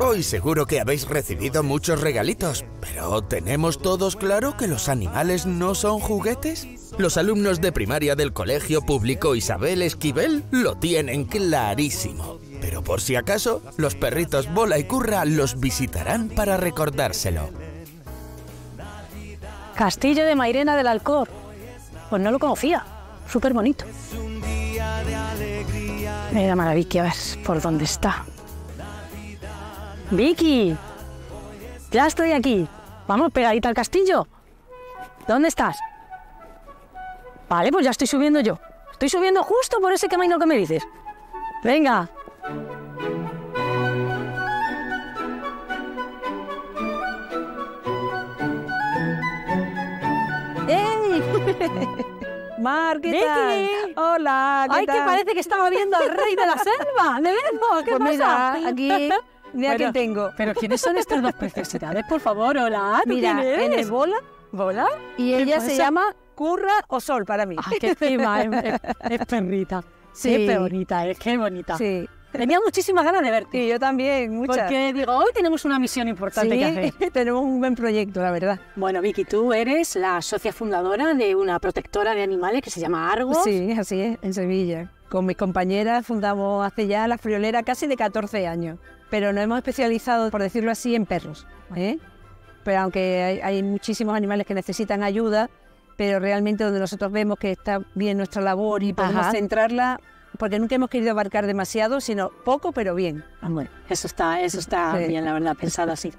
Hoy seguro que habéis recibido muchos regalitos, pero ¿tenemos todos claro que los animales no son juguetes? Los alumnos de primaria del Colegio Público Isabel Esquivel lo tienen clarísimo. Pero por si acaso, los perritos Bola y Curra los visitarán para recordárselo. Castillo de Mairena del Alcor. Pues no lo conocía. Súper bonito. Mira, Mara Vicky, a ver por dónde está. ¡Vicky! Ya estoy aquí. Vamos, pegadita al castillo. ¿Dónde estás? Vale, pues ya estoy subiendo yo. Estoy subiendo justo por ese camino que me dices. Venga. ¡Ey! Marquita, hola, ¿qué tal? Ay, que parece que estaba viendo al rey de la selva. ¿De verdad? ¿Qué pues pasa? Mira, aquí... Mira quién tengo. Pero ¿quiénes son estas dos preciosidades? Por favor, hola. Mira, él es Bola. Bola. Y ella se llama Curra o Sol para mí. Ah, qué prima, es perrita. Sí. Qué bonita, es qué bonita. Sí. Tenía muchísimas ganas de verte. Y yo también, muchas. Porque digo, hoy tenemos una misión importante que hacer. Tenemos un buen proyecto, la verdad. Bueno, Vicky, tú eres la socia fundadora de una protectora de animales que se llama Argos. Sí, así es, en Sevilla. Con mis compañeras fundamos hace ya la friolera casi de 14 años. Pero nos hemos especializado, por decirlo así, en perros. ¿Eh? Pero aunque hay muchísimos animales que necesitan ayuda, pero realmente donde nosotros vemos que está bien nuestra labor y podemos centrarla... Porque nunca hemos querido abarcar demasiado, sino poco, pero bien. Ah, bueno, eso está bien, la verdad, pensado así.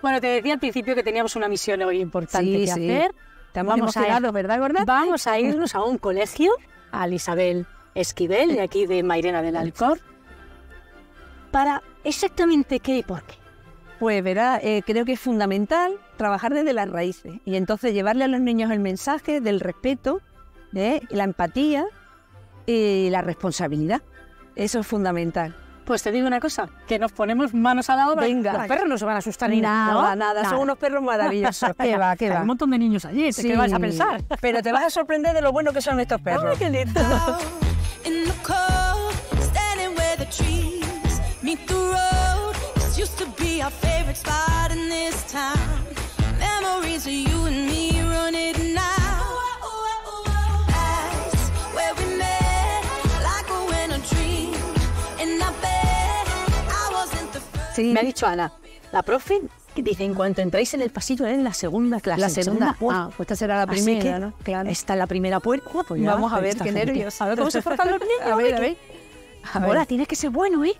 Bueno, te decía al principio que teníamos una misión hoy importante hacer. Estamos emocionados, ¿verdad, Gorda? Vamos a irnos a un colegio, al Isabel Esquivel, de aquí de Mairena del Alcor. ¿Para exactamente qué y por qué? Pues verá, creo que es fundamental trabajar desde las raíces y entonces llevarle a los niños el mensaje del respeto, la empatía... y la responsabilidad. Eso es fundamental. Pues te digo una cosa, que nos ponemos manos a la obra. Venga. Los perros no se van a asustar ni nada. Nada, son unos perros maravillosos. ¿Qué va? Hay un montón de niños allí, ¿qué vas a pensar? Pero te vas a sorprender de lo bueno que son estos perros. ¡Ay, qué lindo! Sí. Me ha dicho Ana, la profe, que dice, en cuanto entráis en el pasillo, es la segunda clase. La segunda. Pues esta será la primera, ¿no? Claro. Esta es la primera puerta. Pues vamos a ver, qué nervios. A ver cómo se portan los niños. A ver. Hola, tienes que ser bueno, ¿eh?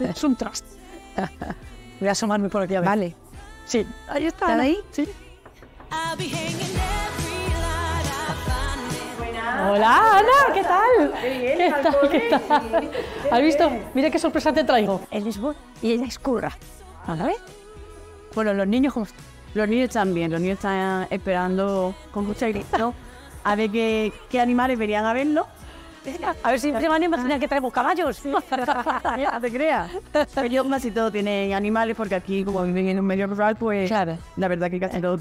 Es un trust. Voy a asomarme por aquí a ver. Vale. Sí. Ahí está. ¿Están ahí? Sí. Hola, Ana, ¿qué tal? ¿Qué tal? ¿Has visto? Mira qué sorpresa te traigo. Él es Bola y ella es Curra. ¿Vale? Bueno, los niños, ¿cómo están? Los niños están bien, los niños están esperando con mucha grito a ver qué animales venían a verlo. A ver si se van a imaginar que traemos caballos. No te creas. Pero yo casi todo tienen animales porque aquí, como viven en un medio rural, pues la verdad que casi todos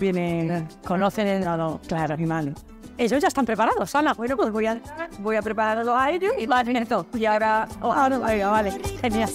conocen a los animales. Ellos ya están preparados, Ana. Bueno, pues voy a prepararlos a ellos y van esto. Y ahora... vale. Genial.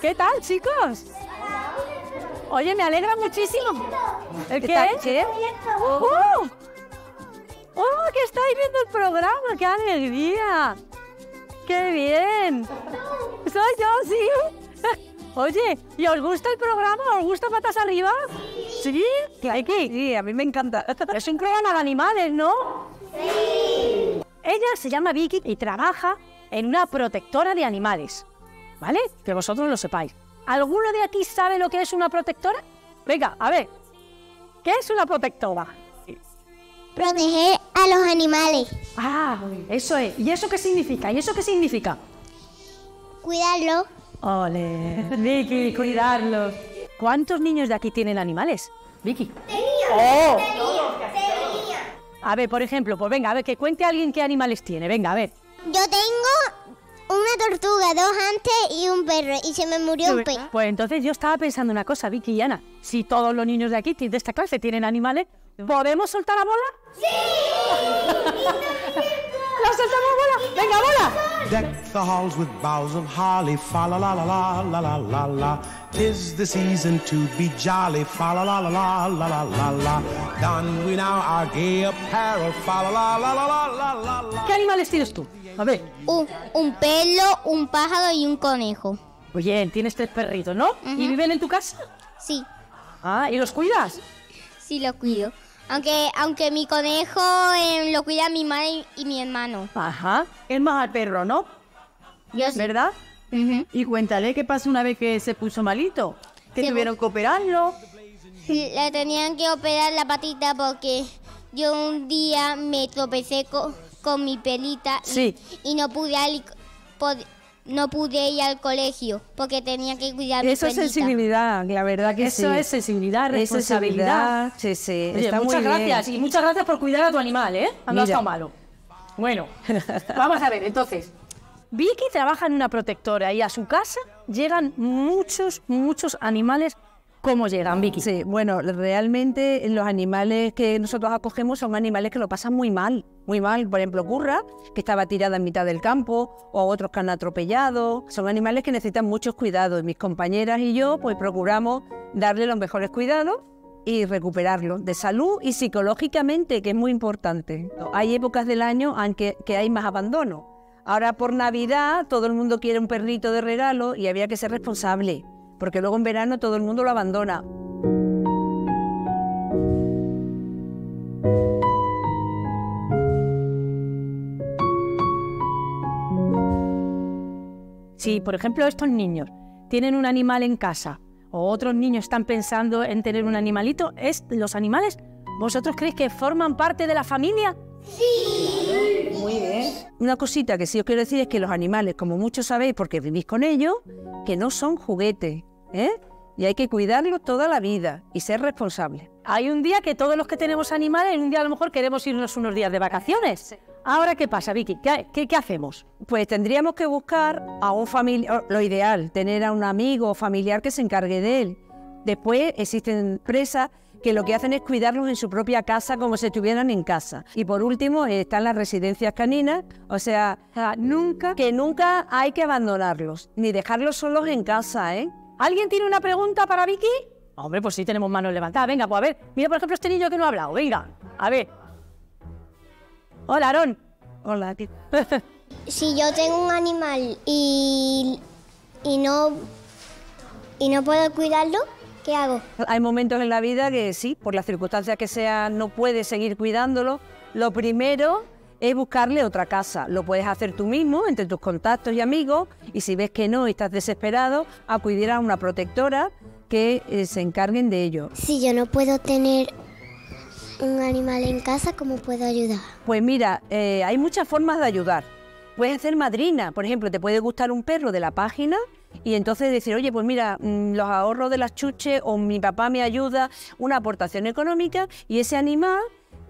¿Qué tal, chicos? Oye, me alegra muchísimo. ¿Qué? ¡Oh, que estáis viendo el programa! ¡Qué alegría! ¡Qué bien! ¿Soy yo, sí? Oye, ¿y os gusta el programa? ¿Os gusta Patas Arriba? ¿Sí? Sí, a mí me encanta. Es un programa de animales, ¿no? Sí. Ella se llama Vicky y trabaja en una protectora de animales. ¿Vale? Que vosotros lo sepáis. ¿Alguno de aquí sabe lo que es una protectora? Venga, a ver. ¿Qué es una protectora? Proteger a los animales. Ah, eso es. ¿Y eso qué significa? Cuidarlo. Ole, Vicky, cuidarlos. ¿Cuántos niños de aquí tienen animales? Vicky. Tenía. A ver, por ejemplo, pues venga, a ver, que cuente alguien qué animales tiene. Venga, a ver. Yo tengo una tortuga, dos antes y un perro, y se me murió un pez. Pues entonces yo estaba pensando una cosa, Vicky y Ana. Si todos los niños de aquí, de esta clase, tienen animales, ¿podemos soltar la bola? ¡Sí! ¡La soltamos, bola! ¡Venga, bola! Deck the halls with boughs of holly, fa la la la la la la la la. 'Tis the season to be jolly, fa la la la la la la la la. Don we now our gay apparel, fa la la la la la la la. ¿Qué animales tienes tú? A ver. Un pelo, un pájaro y un conejo. Muy bien, tienes 3 perritos, ¿no? ¿Y viven en tu casa? Sí. Ah, ¿y los cuidas? Sí, los cuido. Aunque mi conejo lo cuida mi madre y mi hermano. Ajá. Es más al perro, ¿no? Yo sí. ¿Verdad? Y cuéntale qué pasó una vez que se puso malito. Que tuvieron que operarlo. Le tenían que operar la patita porque yo un día me tropecé con mi pelita. Sí. Y no pude ir al colegio porque tenía que cuidar mi pelita. Eso es sensibilidad, la verdad que sí. Eso es sensibilidad, responsabilidad. Sí, sí. Oye, muchas gracias. Y muchas gracias por cuidar a tu animal, ¿eh? No ha estado malo. Bueno, vamos a ver, entonces. Vicky trabaja en una protectora y a su casa llegan muchos animales. ¿Cómo llegan, Vicky? Sí, bueno, realmente los animales que nosotros acogemos son animales que lo pasan muy mal. Muy mal, por ejemplo, Curra, que estaba tirada en mitad del campo, o otros que han atropellado. Son animales que necesitan muchos cuidados. Mis compañeras y yo, pues, procuramos darle los mejores cuidados y recuperarlos de salud y psicológicamente, que es muy importante. Hay épocas del año en que hay más abandono. Ahora, por Navidad, todo el mundo quiere un perrito de regalo y había que ser responsable, porque luego en verano todo el mundo lo abandona. Si, por ejemplo, estos niños tienen un animal en casa o otros niños están pensando en tener un animalito, ¿los animales vosotros creéis que forman parte de la familia? ¡Sí! Muy bien. Una cosita que sí os quiero decir es que los animales, como muchos sabéis porque vivís con ellos, que no son juguetes, ¿eh? Y hay que cuidarlos toda la vida y ser responsables. Hay un día que todos los que tenemos animales, un día a lo mejor queremos irnos unos días de vacaciones. Sí. Ahora, ¿qué pasa, Vicky? ¿Qué hacemos? Pues tendríamos que buscar a un familiar, lo ideal, tener a un amigo o familiar que se encargue de él. Después existen empresas que lo que hacen es cuidarlos en su propia casa como si estuvieran en casa. Y por último están las residencias caninas, o sea, nunca hay que abandonarlos, ni dejarlos solos en casa, ¿eh? ¿Alguien tiene una pregunta para Vicky? Hombre, pues sí tenemos manos levantadas. Venga, pues a ver, mira por ejemplo este niño que no ha hablado, venga, a ver. Hola, Aarón. Hola, tío. Si yo tengo un animal y no puedo cuidarlo, ¿qué hago? Hay momentos en la vida que sí, por las circunstancias que sean, no puedes seguir cuidándolo. Lo primero es buscarle otra casa. Lo puedes hacer tú mismo, entre tus contactos y amigos, y si ves que no y estás desesperado, acudir a una protectora que se encarguen de ello. Si yo no puedo tener un animal en casa, ¿cómo puedo ayudar? Pues mira, hay muchas formas de ayudar. Puedes hacer madrina, por ejemplo, te puede gustar un perro de la página y entonces decir, oye, pues mira, los ahorros de las chuches o mi papá me ayuda, una aportación económica, y ese animal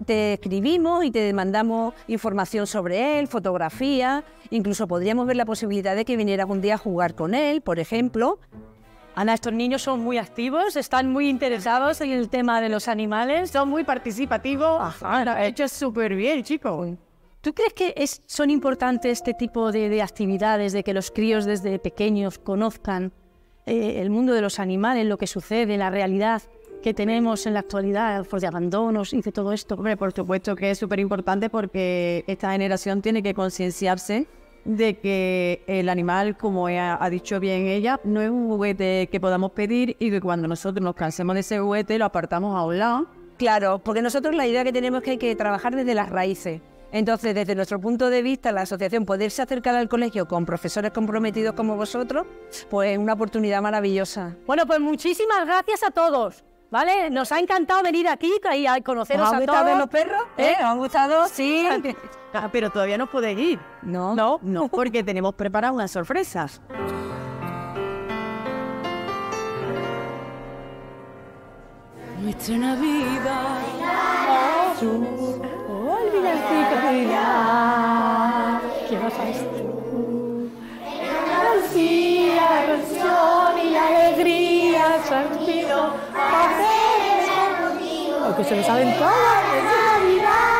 te escribimos y te demandamos información sobre él, fotografía, incluso podríamos ver la posibilidad de que vinieras un día a jugar con él, por ejemplo. Ana, estos niños son muy activos, están muy interesados en el tema de los animales, son muy participativos. Ajá, lo has hecho súper bien, chicos. ¿Tú crees que son importantes este tipo de actividades, de que los críos desde pequeños conozcan el mundo de los animales, lo que sucede, la realidad que tenemos en la actualidad, de abandonos y de todo esto? Hombre, por supuesto que es súper importante porque esta generación tiene que concienciarse de que el animal, como ha dicho bien ella, no es un juguete que podamos pedir y que cuando nosotros nos cansemos de ese juguete lo apartamos a un lado. Claro, porque nosotros la idea que tenemos es que hay que trabajar desde las raíces. Entonces, desde nuestro punto de vista, la asociación poderse acercar al colegio con profesores comprometidos como vosotros, pues es una oportunidad maravillosa. Bueno, pues muchísimas gracias a todos, ¿vale? Nos ha encantado venir aquí y conoceros a todos. ¿Os han gustado ver los perros? ¿Os han gustado? Sí. Ah, pero todavía no podéis ir. No, porque tenemos preparadas unas sorpresas. nuestra Navidad. Oh, el villancico de Navidad. ¿Qué vas a hacer? La canción y la alegría se han ido a hacer el contigo. Porque se lo saben todas.